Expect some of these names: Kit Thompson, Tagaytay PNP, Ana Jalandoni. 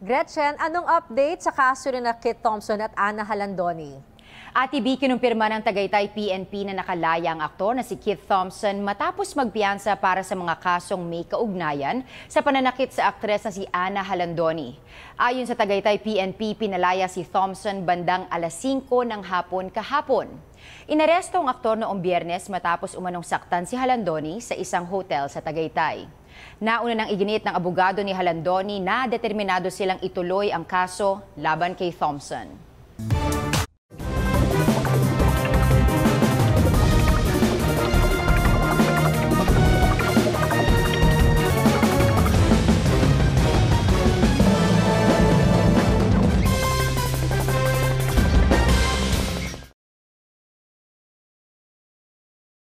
Gretchen, anong update sa kaso ni Kit Thompson at Ana Jalandoni? ATB, kinumpirma ng Tagaytay PNP na nakalaya ang aktor na si Kit Thompson matapos magpiyansa para sa mga kasong may kaugnayan sa pananakit sa aktres na si Ana Jalandoni. Ayon sa Tagaytay PNP, pinalaya si Thompson bandang alas 5 ng hapon kahapon. Inaresto ang aktor noong Biyernes matapos umanong saktan si Jalandoni sa isang hotel sa Tagaytay. Nauna nang iginit ng abogado ni Jalandoni na determinado silang ituloy ang kaso laban kay Thompson.